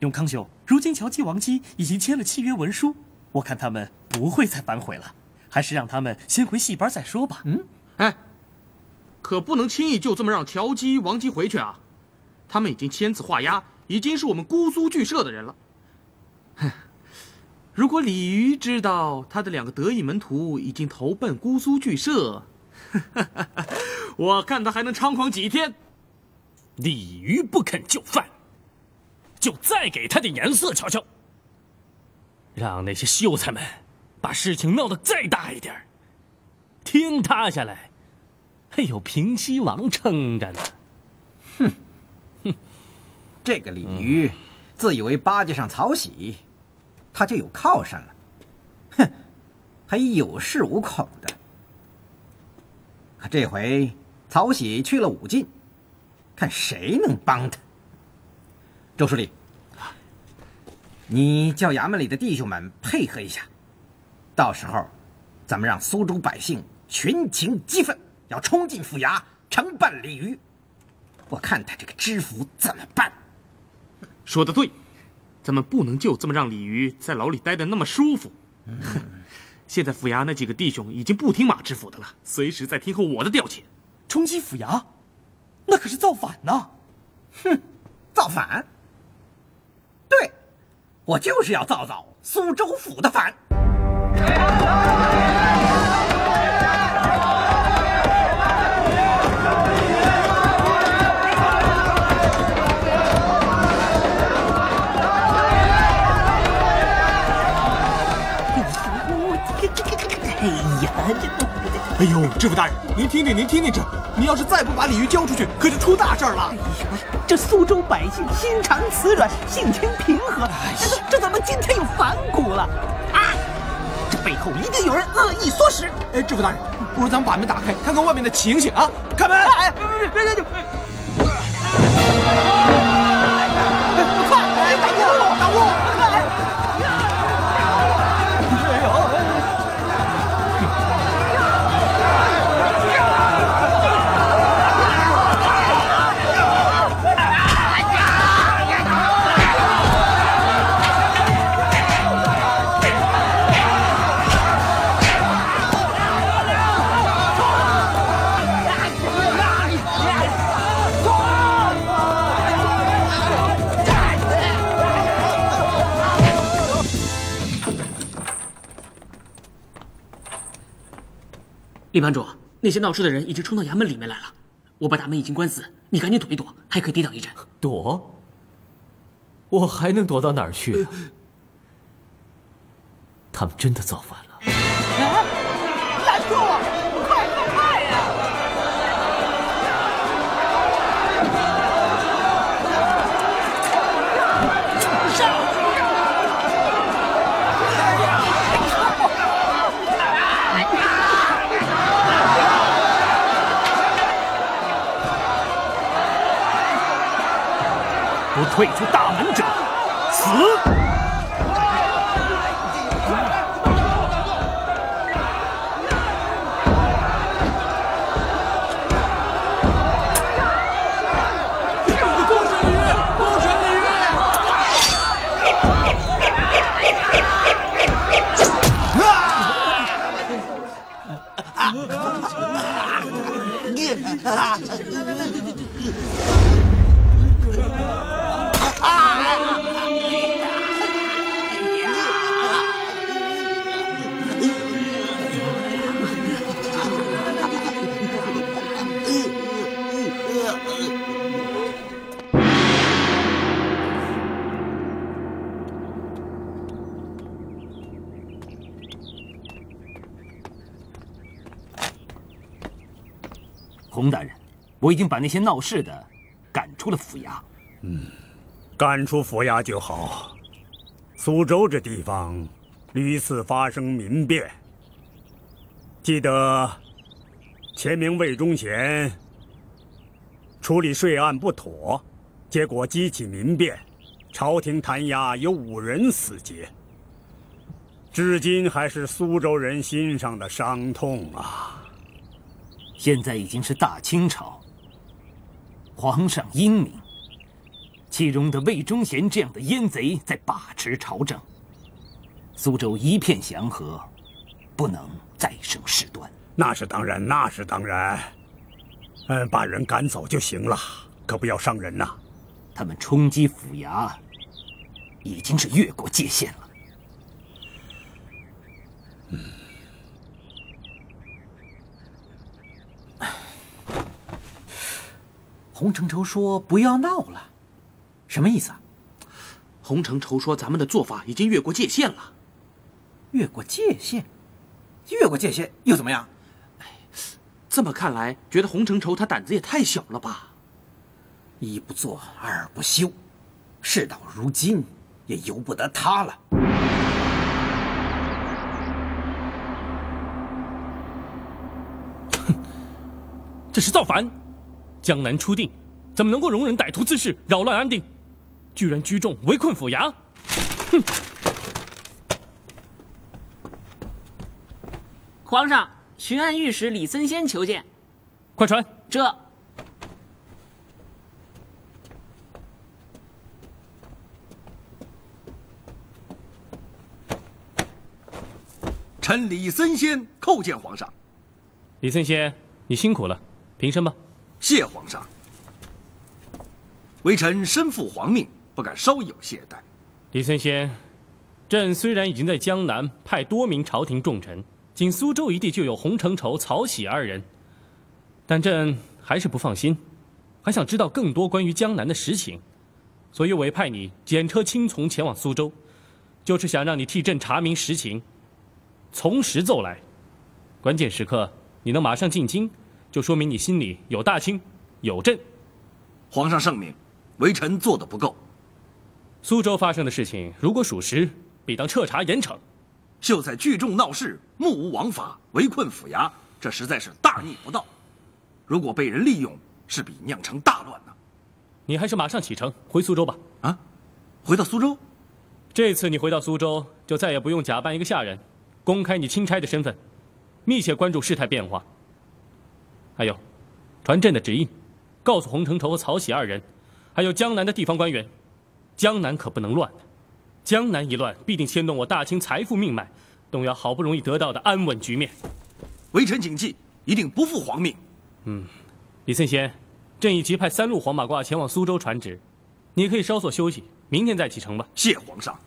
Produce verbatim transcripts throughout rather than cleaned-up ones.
永康兄，如今乔姬王姬已经签了契约文书，我看他们不会再反悔了，还是让他们先回戏班再说吧。嗯，哎，可不能轻易就这么让乔姬王姬回去啊！他们已经签字画押，已经是我们姑苏剧社的人了。哼，如果李渔知道他的两个得意门徒已经投奔姑苏剧社，我看他还能猖狂几天。李渔不肯就范。 就再给他点颜色瞧瞧，让那些秀才们把事情闹得再大一点，天塌下来还有平西王撑着呢。哼，哼，这个李渔自以为巴结上曹玺，他就有靠山了。哼，还有恃无恐的。可这回曹玺去了武进，看谁能帮他。 周书礼，你叫衙门里的弟兄们配合一下，到时候，咱们让苏州百姓群情激愤，要冲进府衙惩办李渔。我看他这个知府怎么办？说得对，咱们不能就这么让李渔在牢里待得那么舒服。嗯、现在府衙那几个弟兄已经不听马知府的了，随时在听候我的调遣。冲击府衙，那可是造反呐！哼，造反！ 对，我就是要造造苏州府的反。哎呀，哎呦，知府大人，您听听，您听听这，您要是再不把鲤鱼交出去，可就出大事了。哎呀！ 这苏州百姓心肠慈软，性情平和，这这怎么今天又反骨了？啊！这背后一定有人恶意唆使。哎，知府大人，不如咱们把门打开，看看外面的情形啊！开门！哎，别别别别！快！哎，挡路！挡路！哎！哎呦！李班主，那些闹事的人已经冲到衙门里面来了，我把衙门已经关死，你赶紧躲一躲，还可以抵挡一阵。躲？我还能躲到哪儿去啊？呃、他们真的造反了！啊！拦住我！快快快呀！上！ 不退出大门者，死！公审李渔，公审李渔！啊！ 洪大人，我已经把那些闹事的赶出了府衙。嗯，赶出府衙就好。苏州这地方屡次发生民变，记得前明魏忠贤处理税案不妥，结果激起民变，朝廷弹压有五人死节，至今还是苏州人心上的伤痛啊。 现在已经是大清朝，皇上英明，其容得魏忠贤这样的阉贼在把持朝政，苏州一片祥和，不能再生事端。那是当然，那是当然。嗯，把人赶走就行了，可不要伤人呐。他们冲击府衙，已经是越过界限了。嗯。 洪承畴说：“不要闹了，什么意思啊？”洪承畴说：“咱们的做法已经越过界限了。”越过界限，越过界限又怎么样？哎，这么看来，觉得洪承畴他胆子也太小了吧？一不做二不休，事到如今也由不得他了。哼，这是造反！ 江南初定，怎么能够容忍歹徒滋事、扰乱安定？居然聚众围困府衙！哼！皇上，巡按御史李森先求见。快传。这。臣李森先叩见皇上。李森先，你辛苦了，平身吧。 谢皇上，微臣身负皇命，不敢稍有懈怠。李森先，朕虽然已经在江南派多名朝廷重臣，仅苏州一地就有洪承畴、曹玺二人，但朕还是不放心，还想知道更多关于江南的实情，所以委派你检车亲从前往苏州，就是想让你替朕查明实情，从实奏来。关键时刻，你能马上进京。 就说明你心里有大清，有朕。皇上圣明，微臣做的不够。苏州发生的事情，如果属实，必当彻查严惩。秀才聚众闹事，目无王法，围困府衙，这实在是大逆不道。如果被人利用，势必酿成大乱呢、啊。你还是马上启程回苏州吧。啊，回到苏州？这次你回到苏州，就再也不用假扮一个下人，公开你钦差的身份，密切关注事态变化。 还有，传朕的旨意，告诉洪承畴和曹玺二人，还有江南的地方官员，江南可不能乱。江南一乱，必定牵动我大清财富命脉，动摇好不容易得到的安稳局面。微臣谨记，一定不负皇命。嗯，李森先，朕已急派三路黄马褂前往苏州传旨，你可以稍作休息，明天再启程吧。谢皇上。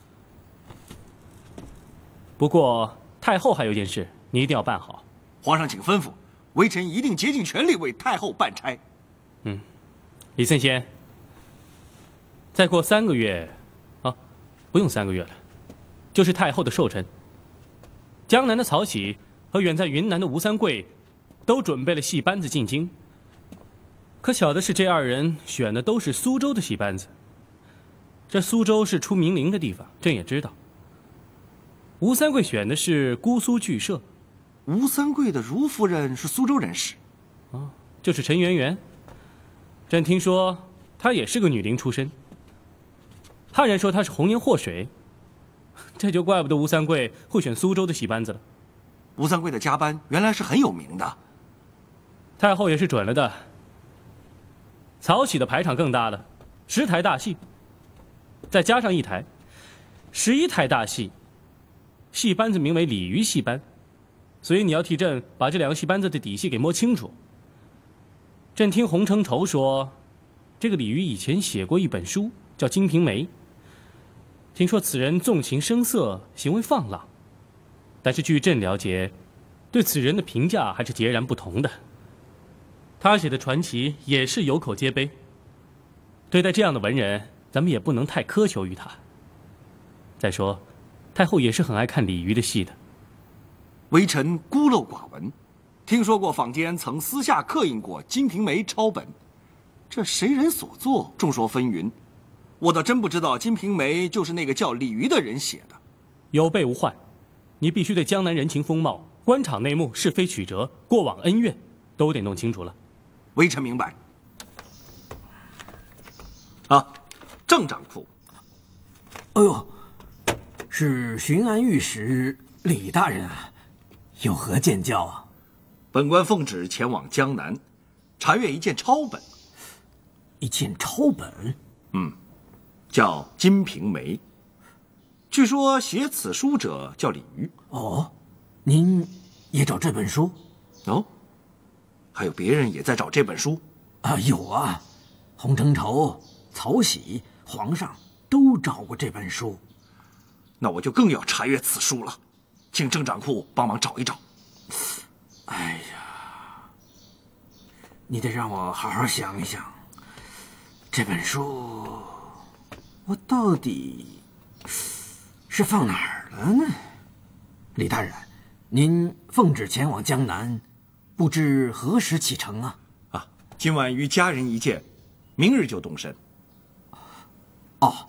不过太后还有件事，你一定要办好。皇上，请吩咐。 微臣一定竭尽全力为太后办差。嗯，李森先，再过三个月，啊，不用三个月了，就是太后的寿辰。江南的曹玺和远在云南的吴三桂，都准备了戏班子进京。可巧的是，这二人选的都是苏州的戏班子。这苏州是出名伶的地方，朕也知道。吴三桂选的是姑苏剧社。 吴三桂的如夫人是苏州人士，啊，就是陈圆圆。朕听说她也是个女伶出身。汉人说她是红颜祸水，这就怪不得吴三桂会选苏州的戏班子了。吴三桂的家班原来是很有名的，太后也是准了的。曹玺的排场更大了，十台大戏，再加上一台，十一台大戏，戏班子名为鲤鱼戏班。 所以你要替朕把这两个戏班子的底细给摸清楚。朕听洪承畴说，这个李渔以前写过一本书，叫《金瓶梅》。听说此人纵情声色，行为放浪，但是据朕了解，对此人的评价还是截然不同的。他写的传奇也是有口皆碑。对待这样的文人，咱们也不能太苛求于他。再说，太后也是很爱看李渔的戏的。 微臣孤陋寡闻，听说过坊间曾私下刻印过《金瓶梅》抄本，这谁人所作，众说纷纭。我倒真不知道《金瓶梅》就是那个叫李渔的人写的。有备无患，你必须对江南人情风貌、官场内幕、是非曲折、过往恩怨，都得弄清楚了。微臣明白。啊，郑掌库。哎呦，是巡按御史李大人啊。 有何见教啊？本官奉旨前往江南，查阅一件抄本。一件抄本？嗯，叫《金瓶梅》。据说写此书者叫李渔。哦，您也找这本书？哦，还有别人也在找这本书？啊，有啊，洪承畴、曹玺、皇上都找过这本书。那我就更要查阅此书了，请郑掌库帮忙找一找。哎呀，你得让我好好想一想，这本书我到底是放哪儿了呢？李大人，您奉旨前往江南，不知何时启程啊？啊，今晚与家人一见，明日就动身。哦，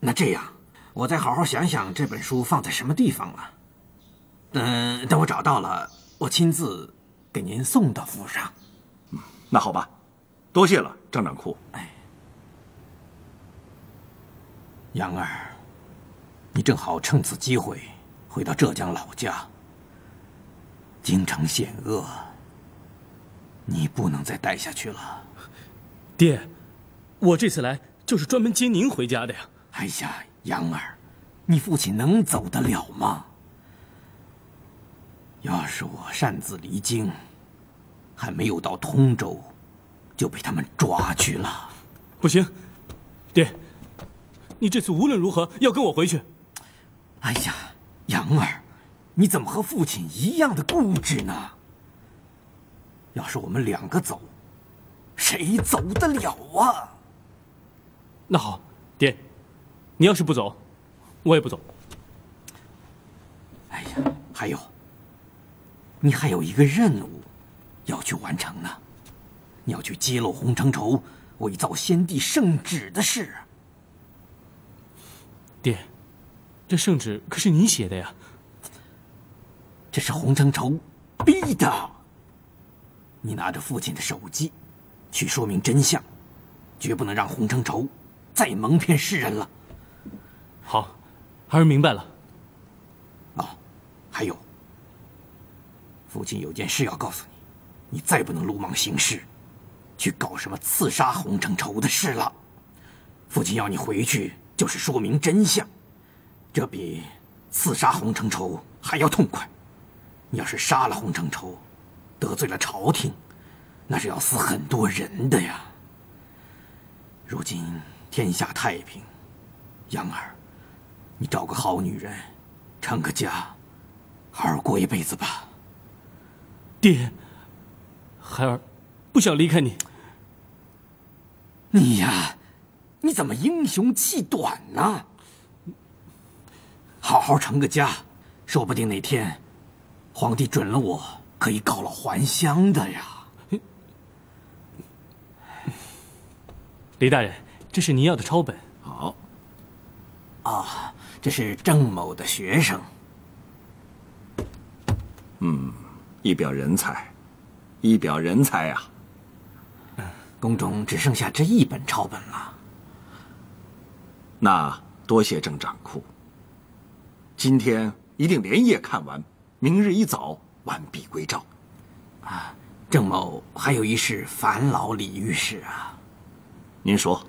那这样，我再好好想想这本书放在什么地方了。嗯、呃，等我找到了，我亲自给您送到府上。嗯，那好吧，多谢了，郑掌库。哎，杨儿。 你正好趁此机会回到浙江老家。京城险恶，你不能再待下去了。爹，我这次来就是专门接您回家的呀。哎呀，杨儿，你父亲能走得了吗？要是我擅自离京，还没有到通州，就被他们抓去了。不行，爹，你这次无论如何要跟我回去。 哎呀，杨儿，你怎么和父亲一样的固执呢？要是我们两个走，谁走得了啊？那好，爹，你要是不走，我也不走。哎呀，还有，你还有一个任务要去完成呢，你要去揭露洪承畴伪造先帝圣旨的事。爹。 这圣旨可是你写的呀！这是洪承畴逼的。你拿着父亲的手机，去说明真相，绝不能让洪承畴再蒙骗世人了。好，孩儿明白了。哦，还有，父亲有件事要告诉你，你再不能鲁莽行事，去搞什么刺杀洪承畴的事了。父亲要你回去，就是说明真相。 这比刺杀洪承畴还要痛快。你要是杀了洪承畴，得罪了朝廷，那是要死很多人的呀。如今天下太平，杨儿，你找个好女人，成个家，好好过一辈子吧。爹，孩儿不想离开你。你呀，你怎么英雄气短呢？ 好好成个家，说不定哪天，皇帝准了我，可以告老还乡的呀。李大人，这是您要的抄本。好。啊，这是郑某的学生。嗯，一表人才，一表人才呀、啊。宫中只剩下这一本抄本了。那多谢郑掌库。 今天一定连夜看完，明日一早完璧归赵。啊，郑某还有一事烦劳李御史啊。您说，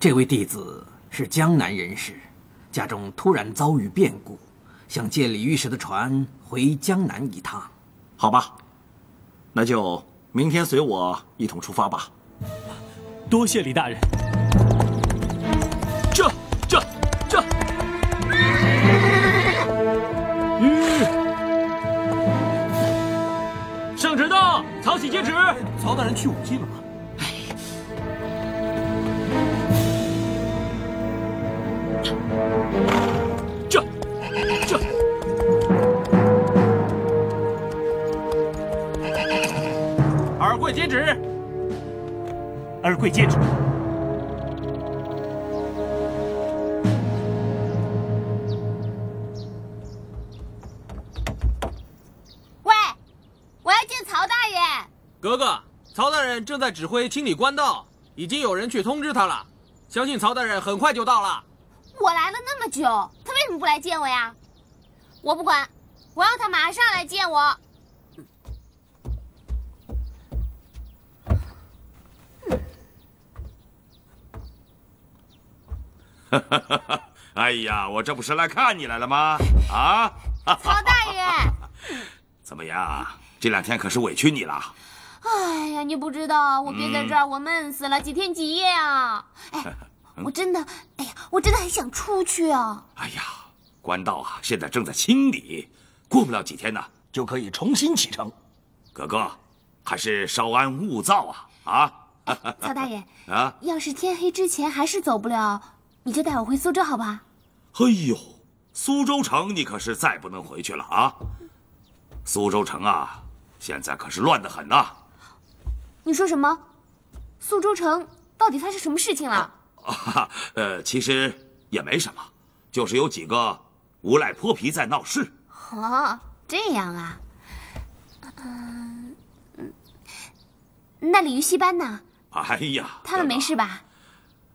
这位弟子是江南人士，家中突然遭遇变故，想借李御史的船回江南一趟。好吧，那就明天随我一同出发吧。多谢李大人。这这这。这 圣旨到，曹玺接旨。曹大人去武进了吗？这这。二贵接旨。二贵接旨。喂，我要见曹大人。 格格，曹大人正在指挥清理官道，已经有人去通知他了。相信曹大人很快就到了。我来了那么久，他为什么不来见我呀？我不管，我要他马上来见我。嗯、哎呀，我这不是来看你来了吗？啊，曹大人，怎么样？这两天可是委屈你了。哎呀，你不知道，我憋在这儿，嗯、我闷死了，几天几夜啊！哎，我真的，哎呀，我真的很想出去啊！哎呀，官道啊，现在正在清理，过不了几天呢，就可以重新启程。哥哥，还是稍安勿躁啊！啊。 曹大人啊，要是天黑之前还是走不了，你就带我回苏州好不好？哎呦，苏州城你可是再不能回去了啊！苏州城啊，现在可是乱得很呐、啊。你说什么？苏州城到底发生什么事情了？啊，呃，其实也没什么，就是有几个无赖泼皮在闹事。哦，这样啊。嗯、呃、嗯，那鲤鱼戏班呢？ 哎呀，他们没事吧？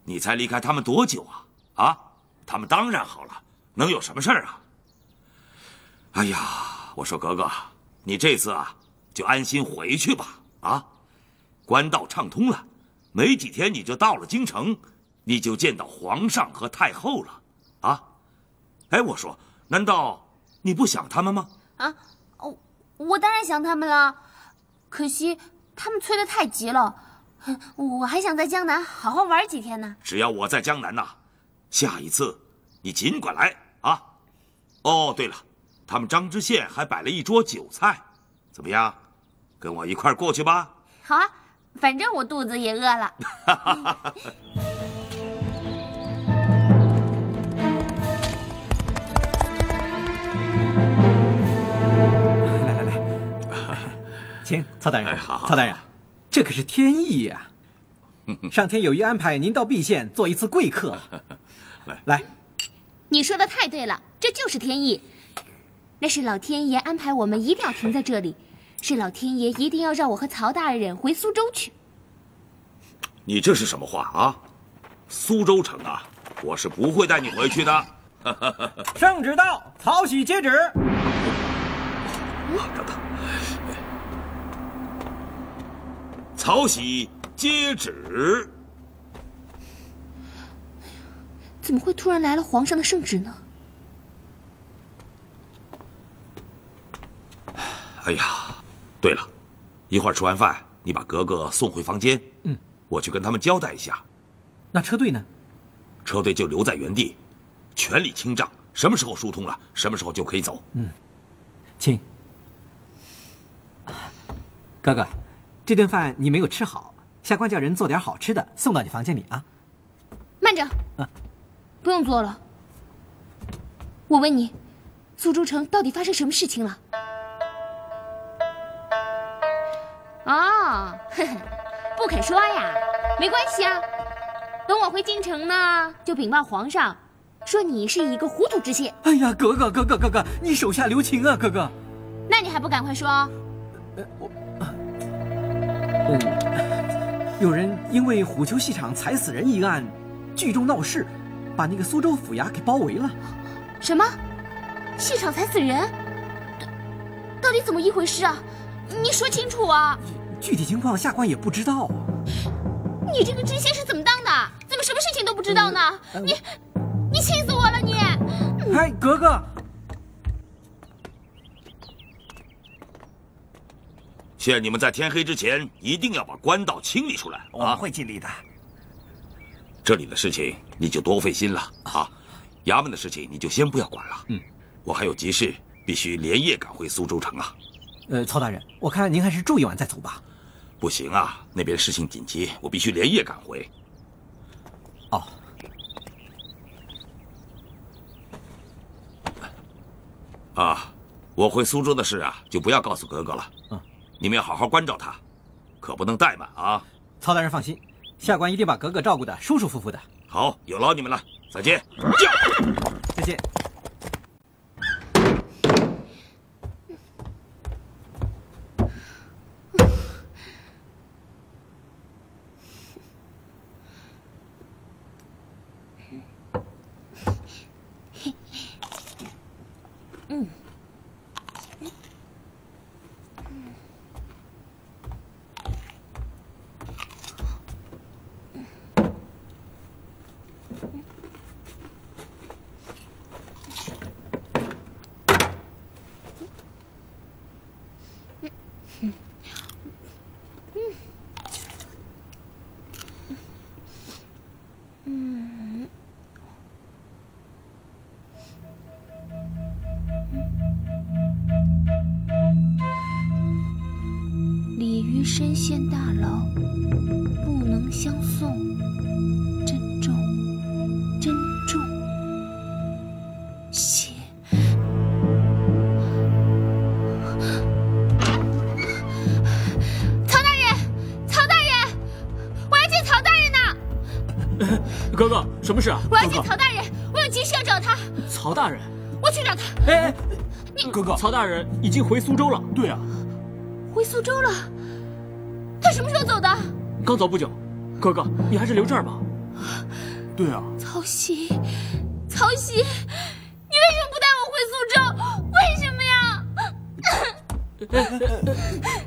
你才离开他们多久啊？啊，他们当然好了，能有什么事儿啊？哎呀，我说格格，你这次啊，就安心回去吧。啊，官道畅通了，没几天你就到了京城，你就见到皇上和太后了。啊，哎，我说，难道你不想他们吗？啊，哦，我当然想他们了，可惜他们催得太急了。 我还想在江南好好玩几天呢。只要我在江南呐、啊，下一次你尽管来啊！哦，对了，他们张知县还摆了一桌酒菜，怎么样？跟我一块儿过去吧。好啊，反正我肚子也饿了。来来来，请曹大人。哎，好好，曹大人。 这可是天意呀、啊！上天有意安排您到敝县做一次贵客。来，来，你说的太对了，这就是天意。那是老天爷安排我们一定要停在这里，是老天爷一定要让我和曹大人回苏州去。你这是什么话啊？苏州城啊，我是不会带你回去的。圣旨到，曹玺接旨。等等。 曹玺接旨。怎么会突然来了皇上的圣旨呢？哎呀，对了，一会儿吃完饭，你把格格送回房间。嗯，我去跟他们交代一下。那车队呢？车队就留在原地，全力清障。什么时候疏通了，什么时候就可以走。嗯，请。格格。 这顿饭你没有吃好，下官叫人做点好吃的送到你房间里啊。慢着，啊，不用做了。我问你，苏州城到底发生什么事情了？哦，呵呵，不肯说呀，没关系啊。等我回京城呢，就禀报皇上，说你是一个糊涂知县。哎呀，格格格格格格，你手下留情啊，格格。那你还不赶快说？呃，我。 嗯，有人因为虎丘戏场踩死人一案，聚众闹事，把那个苏州府衙给包围了。什么？戏场踩死人？到底怎么一回事啊？你说清楚啊！具体情况下官也不知道啊。你这个知县是怎么当的？怎么什么事情都不知道呢？嗯嗯、你，你气死我了你！嗯、哎，格格，劝你们在天黑之前一定要把官道清理出来啊！我们会尽力的。这里的事情你就多费心了啊，衙门的事情你就先不要管了。嗯，我还有急事，必须连夜赶回苏州城啊。呃，曹大人，我看您还是住一晚再走吧。不行啊，那边事情紧急，我必须连夜赶回。哦。啊，我回苏州的事啊，就不要告诉格格了。嗯。 你们要好好关照他，可不能怠慢啊！曹大人放心，下官一定把格格照顾得舒舒服服的。好，有劳你们了，再见。再见。嗯。嗯嗯嗯。鲤鱼深陷大牢，不能相送，珍重，珍重。谢。 哥哥，什么事啊？我要见曹大人，我有急事要找他。曹大人，我去找他。哎哎，你哥哥，曹大人已经回苏州了。对啊，回苏州了。他什么时候走的？刚走不久。哥哥，你还是留这儿吧。对啊。曹玺，曹玺，你为什么不带我回苏州？为什么呀？哎哎哎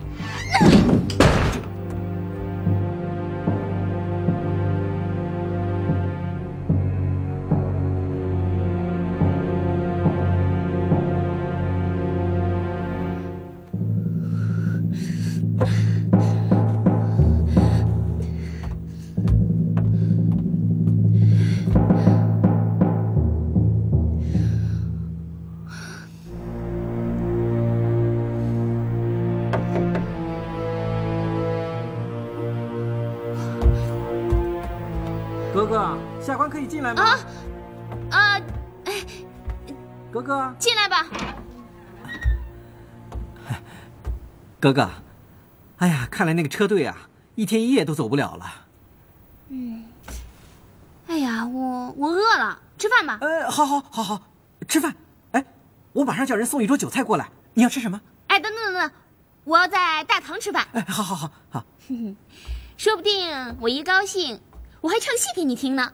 下官可以进来吗？啊啊！格格，进来吧。格格，哎呀，看来那个车队啊，一天一夜都走不了了。嗯。哎呀，我我饿了，吃饭吧。呃，好好好好，吃饭。哎，我马上叫人送一桌韭菜过来。你要吃什么？哎，等等等等，我要在大堂吃饭。哎，好好好好。说不定我一高兴，我还唱戏给你听呢。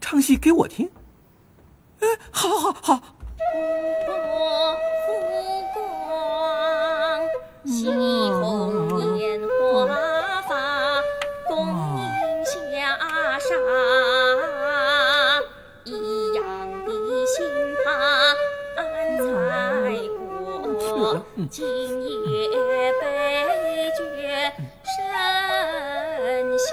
唱戏给我听，哎，好，好，好。我浮光，西红莲华发，共饮下沙，一样的心盼才果，今夜杯觉深香。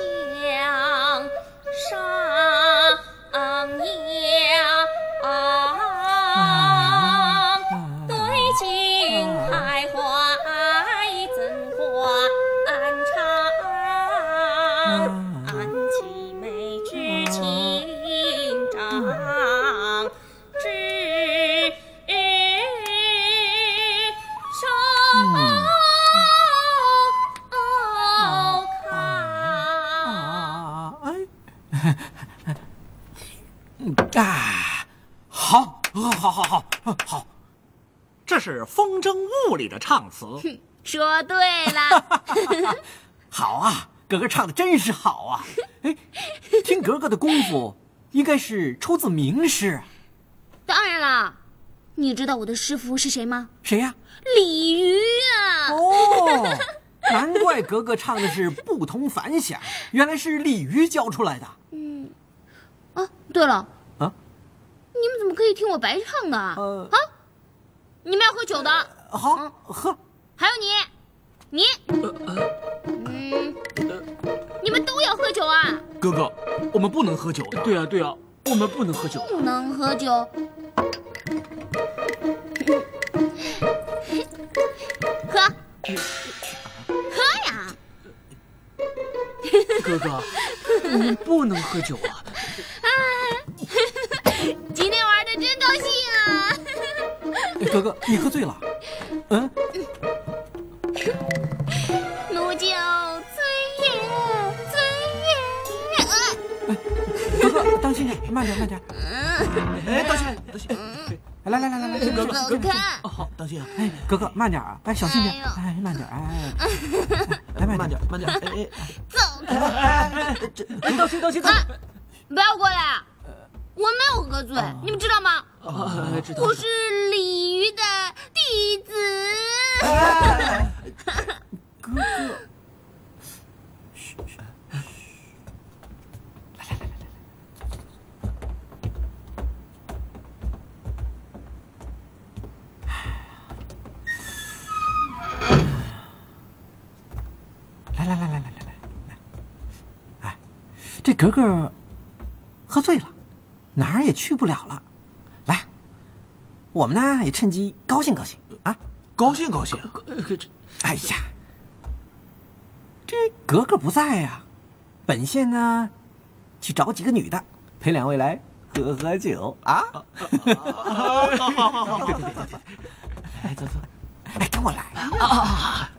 是风筝雾里的唱词，说对了。好啊，格格唱的真是好啊！哎，听格格的功夫，应该是出自名师。当然啦，你知道我的师傅是谁吗？谁呀、啊？鲤鱼啊！哦，难怪格格唱的是不同凡响，原来是鲤鱼教出来的。嗯。哦、啊，对了啊，你们怎么可以听我白唱的啊？呃、啊！ 你们要喝酒的，好喝。还有你，你，嗯，你们都要喝酒啊！哥哥，我们不能喝酒的。对啊，对啊，我们不能喝酒。不能喝酒。喝，喝呀！哥哥，我们不能喝酒啊！啊，今天玩的真高兴啊！ 格格，你喝醉了。嗯，奴就醉也醉也。格格，当心点，慢点，慢点。哎，当心，当心。来来来来来，格格，格格，好，当心啊。哎，格格，慢点啊，哎，小心点，哎，慢点，哎，来，慢点，慢点，哎，走。哎哎哎，当心，当心，走。不要过来啊！我没有喝醉，你们知道吗？ 我是鲤鱼的弟子。哥哥，嘘嘘，来来来来来，格格喝醉了，哪儿也去不了了。来，我们呢也趁机高兴高兴啊，高兴高兴。哎呀，这格格不在呀、啊，本县呢去找几个女的陪两位来喝喝酒啊。哎，走走，哎，跟我来啊！啊，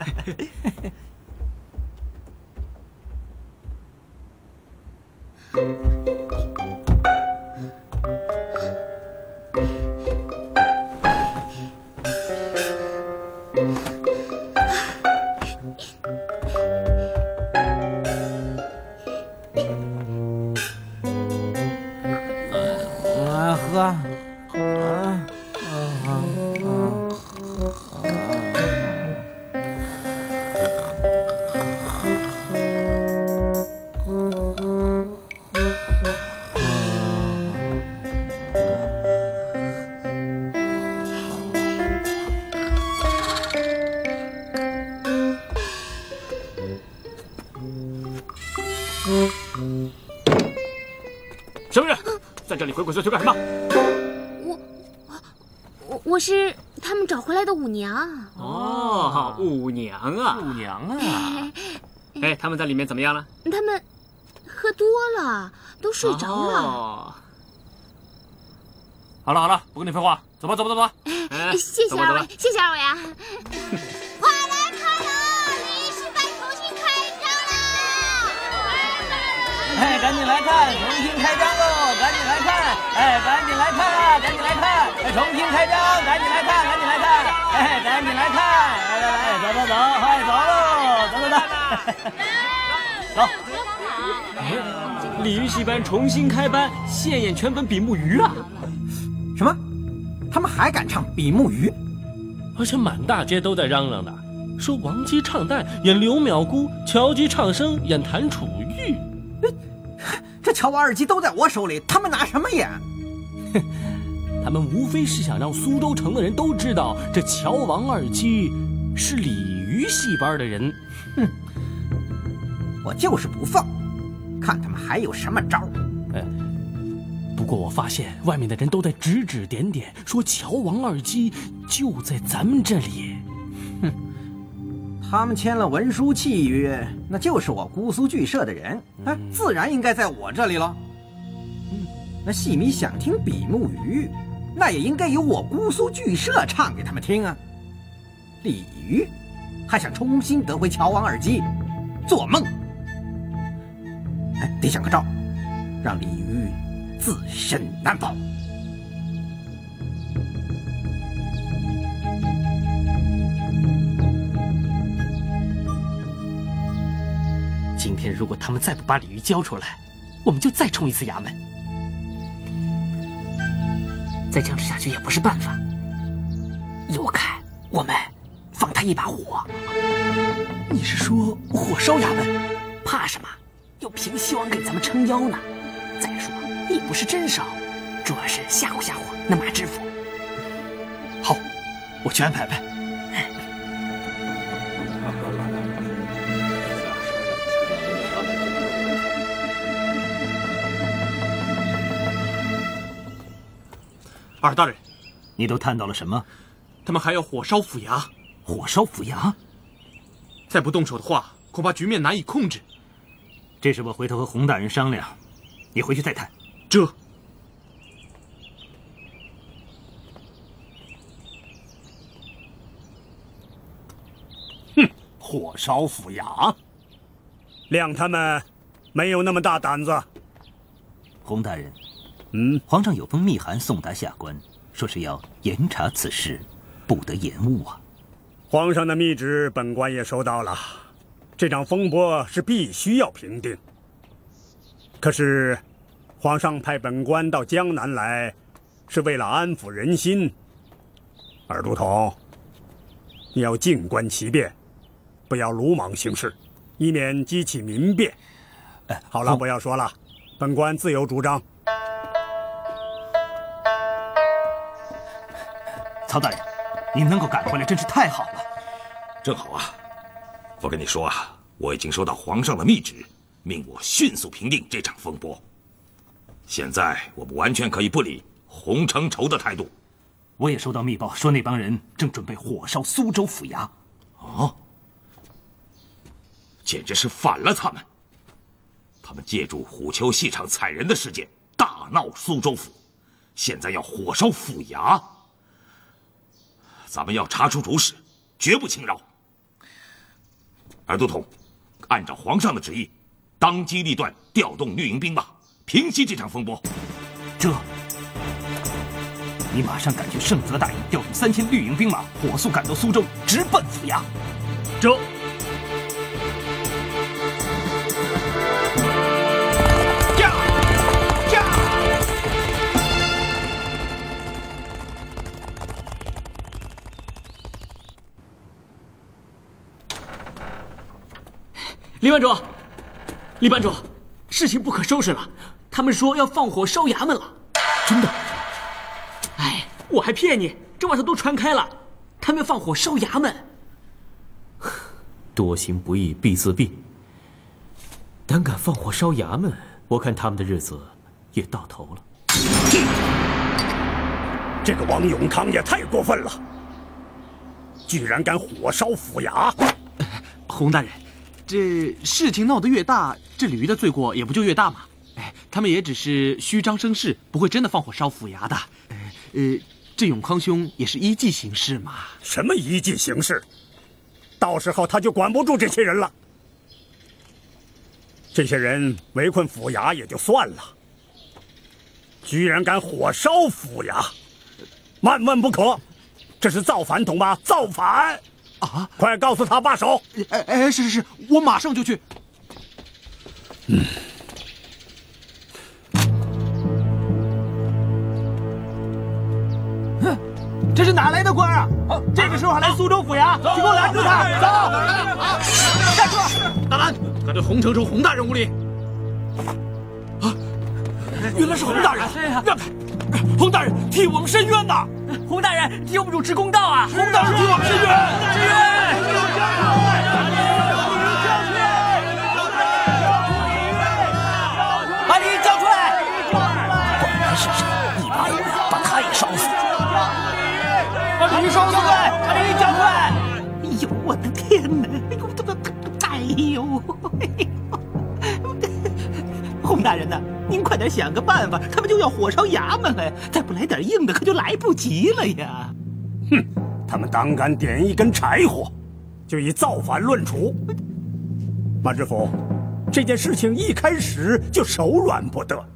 喝啊！啊什么人在这里鬼鬼祟祟干什么？我我我是他们找回来的舞娘。哦，舞娘啊，舞娘啊！哎，他们在里面怎么样了？他们喝多了，都睡着了。哦、好了好了，不跟你废话，走吧走吧走吧。哎、谢谢二位，谢谢二位啊！快来看啊！ 哎，赶紧来看，重新开张喽！赶紧来看，哎，赶紧来看啊，赶紧来看，哎，重新开张，赶紧来看，赶紧来看，哎，赶紧来看，来来来，走走走，快走喽，走走走，走。鲤鱼戏班重新开班，现演全本《比目鱼》啊！什么？他们还敢唱《比目鱼》？而且满大街都在嚷嚷的，说王姬唱旦演刘淼姑，乔姬唱生演谭楚玉。 这乔娃二姬都在我手里，他们拿什么演？哼，他们无非是想让苏州城的人都知道，这乔王二姬是鲤鱼戏班的人。哼，我就是不放，看他们还有什么招儿。哎，不过我发现外面的人都在指指点点，说乔王二姬就在咱们这里。哼，他们签了文书契约，那就是我姑苏剧社的人。 哎，自然应该在我这里了。嗯，那戏迷想听比目鱼，那也应该由我姑苏剧社唱给他们听啊。鲤鱼还想重新得回乔王二姬，做梦！哎，得想个招，让鲤鱼自身难保。 今天如果他们再不把鲤鱼交出来，我们就再冲一次衙门。再僵持下去也不是办法。依我看，我们放他一把火。你是说火烧衙门？怕什么？有平西王给咱们撑腰呢。再说也不是真烧，主要是吓唬吓唬那马知府。好，我去安排安排。 二大人，你都探到了什么？他们还要火烧府衙。火烧府衙？再不动手的话，恐怕局面难以控制。这事我回头和洪大人商量，你回去再谈。这。哼，火烧府衙，谅他们没有那么大胆子。洪大人。 嗯，皇上有封密函送达下官，说是要严查此事，不得延误啊。皇上的密旨，本官也收到了。这场风波是必须要平定。可是，皇上派本官到江南来，是为了安抚人心。尔都统，你要静观其变，不要鲁莽行事，以免激起民变。哎，好了，不要说了，本官自有主张。 曹大人，您能够赶回来真是太好了。正好啊，我跟你说啊，我已经收到皇上的密旨，命我迅速平定这场风波。现在我们完全可以不理洪承畴的态度。我也收到密报，说那帮人正准备火烧苏州府衙。啊！简直是反了他们！他们借助虎丘戏场踩人的事件大闹苏州府，现在要火烧府衙。咱们要查出主使，绝不轻饶。而都统，按照皇上的旨意，当机立断调动绿营兵马，平息这场风波。这，你马上赶去圣泽大营，调动三千绿营兵马，火速赶到苏州，直奔府衙。这。 李班主，李班主，事情不可收拾了，他们说要放火烧衙门了，真的？哎，我还骗你，这晚上都传开了，他们要放火烧衙门。多行不义必自毙，胆敢放火烧衙门，我看他们的日子也到头了。这个王永康也太过分了，居然敢火烧府衙！洪大人。 这事情闹得越大，这李鱼的罪过也不就越大嘛。哎，他们也只是虚张声势，不会真的放火烧府衙的。呃呃，这永康兄也是依纪行事嘛。什么依纪行事？到时候他就管不住这些人了。这些人围困府衙也就算了，居然敢火烧府衙，万万不可！这是造反，懂吗？造反！ 啊！快告诉他罢手！哎哎，是是是，我马上就去。嗯。这是哪来的官啊？这个时候还来苏州府衙？你给我拦住他！走！站住！大胆，敢对洪承畴洪大人无礼！啊！原来是洪大人！让开！洪大人替我们申冤呐！ 洪大人替我们主持公道啊！洪大人替我们伸冤！伸冤！把李云交出来！管他是谁，一把火把他也烧死！把李云烧出来！把李云交出来！哎呦，我的天哪！哎呦，这哎呦，洪大人呢？ 您快点想个办法，他们就要火烧衙门了，再不来点硬的，可就来不及了呀！哼，他们胆敢点一根柴火，就以造反论处。马知府，这件事情一开始就手软不得，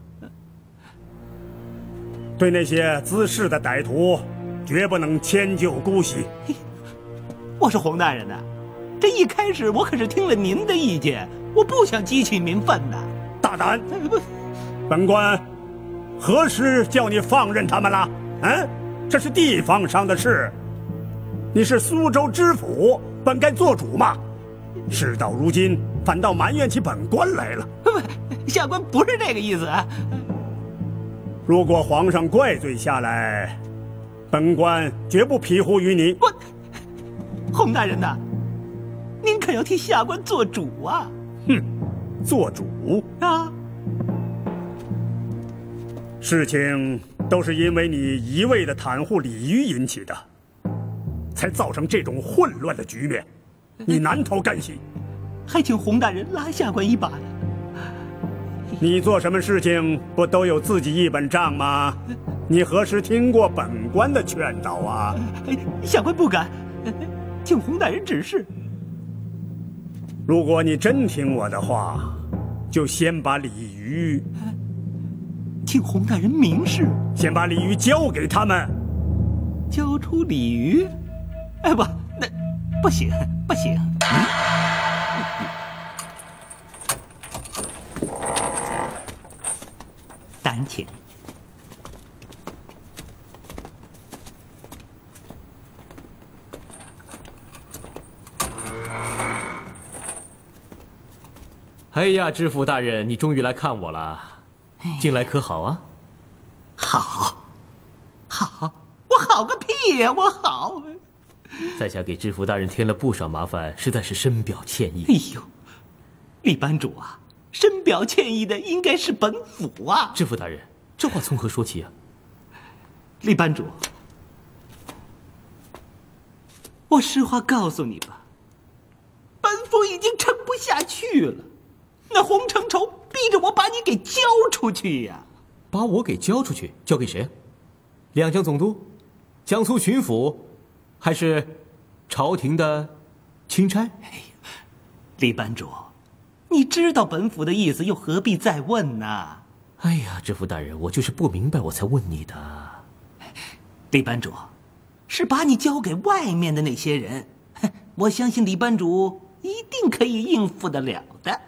对那些滋事的歹徒，绝不能迁就姑息。我说洪大人呐、啊，这一开始我可是听了您的意见，我不想激起民愤呐。大胆！ 本官何时叫你放任他们了？嗯，这是地方上的事，你是苏州知府，本该做主嘛。事到如今，反倒埋怨起本官来了。下官不是这个意思啊。如果皇上怪罪下来，本官绝不庇护于你。我，洪大人呐、啊，您可要替下官做主啊！哼，做主啊！ 事情都是因为你一味的袒护李鱼引起的，才造成这种混乱的局面，你难逃干系。还请洪大人拉下官一把。你做什么事情不都有自己一本账吗？你何时听过本官的劝导啊？下官不敢，请洪大人指示。如果你真听我的话，就先把李鱼。 请洪大人明示，先把鲤鱼交给他们。交出鲤鱼？哎不，那不行不行。嗯、胆请。哎呀，知府大人，你终于来看我了。 近来可好啊？好，好，我好个屁呀！我好。在下给知府大人添了不少麻烦，实在是深表歉意。哎呦，李班主啊，深表歉意的应该是本府啊！知府大人，这话从何说起啊？李班主，我实话告诉你吧，本府已经撑不下去了，那洪承畴逼着我把你给交出去呀、啊！把我给交出去？交给谁啊？两江总督、江苏巡抚，还是朝廷的钦差？哎，李班主。 你知道本府的意思，又何必再问呢？哎呀，知府大人，我就是不明白，我才问你的。李班主，是把你交给外面的那些人，我相信李班主一定可以应付得了的。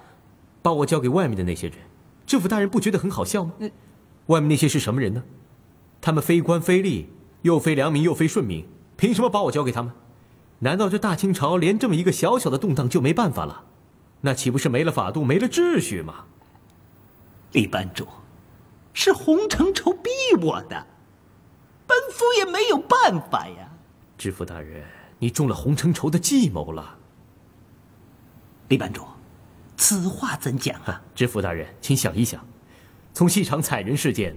把我交给外面的那些人，知府大人不觉得很好笑吗？嗯、外面那些是什么人呢？他们非官非吏，又非良民又非顺民，凭什么把我交给他们？难道这大清朝连这么一个小小的动荡就没办法了？ 那岂不是没了法度，没了秩序吗？李班主，是洪承畴逼我的，本府也没有办法呀。知府大人，你中了洪承畴的计谋了。李班主，此话怎讲啊？知府大人，请想一想，从西厂采人事件，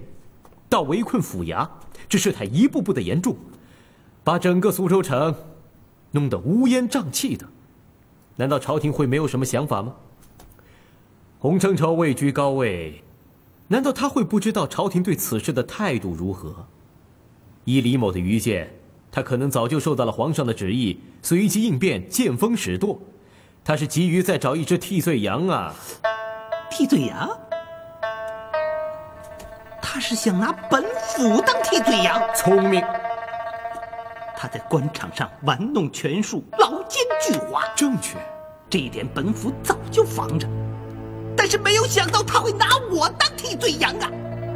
到围困府衙，这事态一步步的严重，把整个苏州城弄得乌烟瘴气的。 难道朝廷会没有什么想法吗？洪承畴位居高位，难道他会不知道朝廷对此事的态度如何？依李某的愚见，他可能早就受到了皇上的旨意，随机应变，见风使舵。他是急于再找一只替罪羊啊！替罪羊？他是想拿本府当替罪羊？聪明！他在官场上玩弄权术，老奸。 巨猾，正确，这一点本府早就防着，但是没有想到他会拿我当替罪羊啊！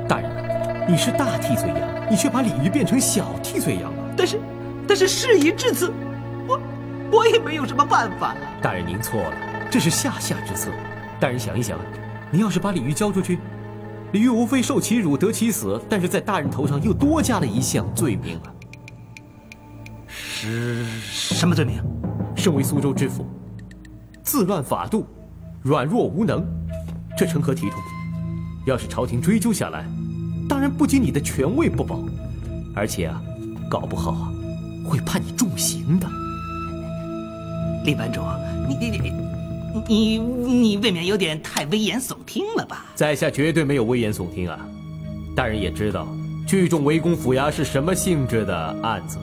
大人，你是大替罪羊，你却把李煜变成小替罪羊了。但是，但是事已至此，我我也没有什么办法了。大人您错了，这是下下之策。大人想一想，您要是把李煜交出去，李煜无非受其辱得其死，但是在大人头上又多加了一项罪名了。是什么罪名？ 身为苏州知府，自乱法度，软弱无能，这成何体统？要是朝廷追究下来，当然不仅你的权位不保，而且啊，搞不好啊，会判你重刑的。李班主，你你你你未免有点太危言耸听了吧？在下绝对没有危言耸听啊！大人也知道，聚众围攻府衙是什么性质的案子？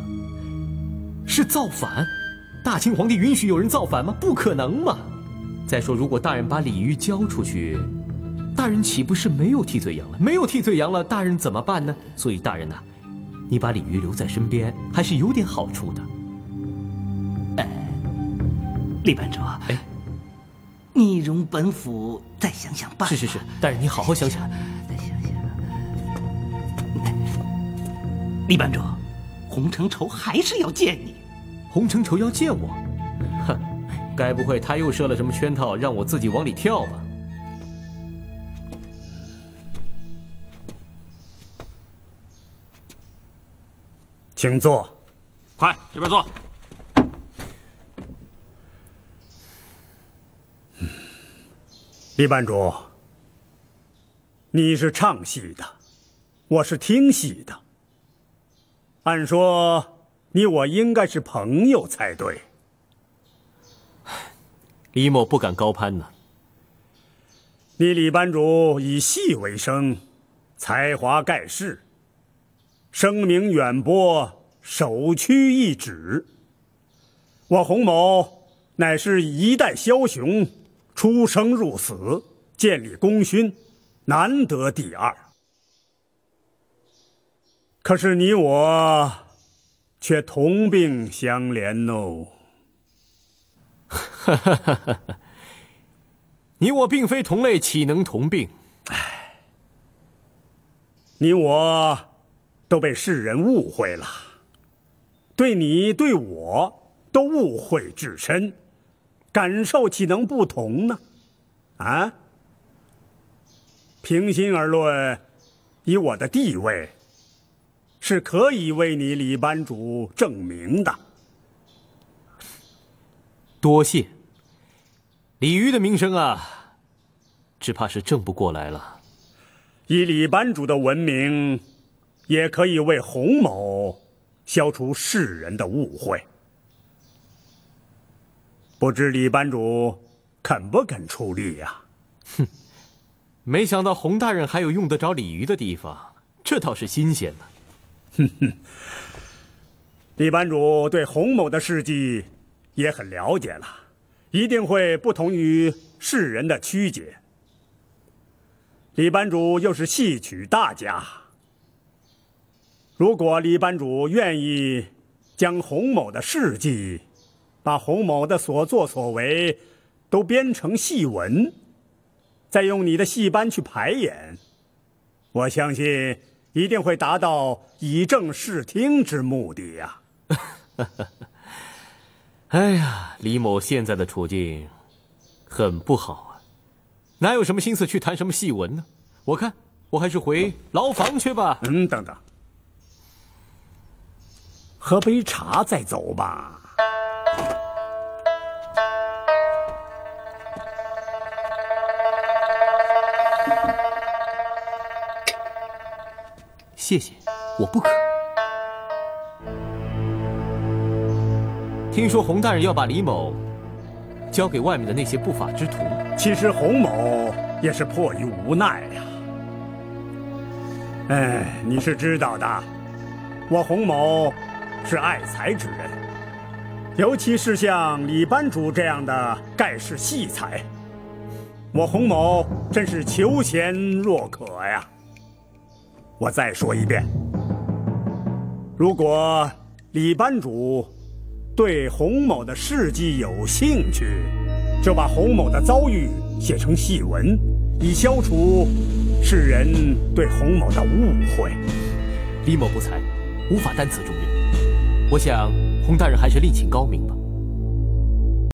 是造反。 大清皇帝允许有人造反吗？不可能嘛！再说，如果大人把李煜交出去，大人岂不是没有替罪羊了？没有替罪羊了，大人怎么办呢？所以，大人呐、啊，你把李煜留在身边还是有点好处的。哎，李班主，哎，你容本府再想想办法。是是是，大人你好好想想，再想想。李班主，洪承畴还是要见你。 洪承畴要见我，哼，该不会他又设了什么圈套，让我自己往里跳吧？请坐，快这边坐。嗯，李班主，你是唱戏的，我是听戏的。按说。 你我应该是朋友才对。李某不敢高攀呢。你李班主以戏为生，才华盖世，声名远播，首屈一指。我洪某乃是一代枭雄，出生入死，建立功勋，难得第二。可是你我。 却同病相怜哦！哈哈哈哈哈！你我并非同类，岂能同病？唉，你我都被世人误会了，对你对我都误会至深，感受岂能不同呢？啊！平心而论，以我的地位。 是可以为你李班主证明的。多谢。李煜的名声啊，只怕是正不过来了。以李班主的文明，也可以为洪某消除世人的误会。不知李班主肯不肯出力呀？哼，没想到洪大人还有用得着鲤鱼的地方，这倒是新鲜的。哼哼，李班主对洪某的事迹也很了解了，一定会不同于世人的曲解。李班主又是戏曲大家，如果李班主愿意将洪某的事迹，把洪某的所作所为都编成戏文，再用你的戏班去排演，我相信一定会达到以正视听之目的呀。哎呀，李某现在的处境很不好啊，哪有什么心思去谈什么戏文呢？我看我还是回牢房去吧。嗯，等等，喝杯茶再走吧。谢谢，我不渴。听说洪大人要把李某交给外面的那些不法之徒。其实洪某也是迫于无奈呀。哎，你是知道的，我洪某是爱才之人，尤其是像李班主这样的盖世戏才，我洪某真是求贤若渴呀。我再说一遍，如果李班主对洪某的事迹有兴趣，就把洪某的遭遇写成戏文，以消除世人对洪某的误会。李某不才，无法担此重任，我想洪大人还是另请高明吧。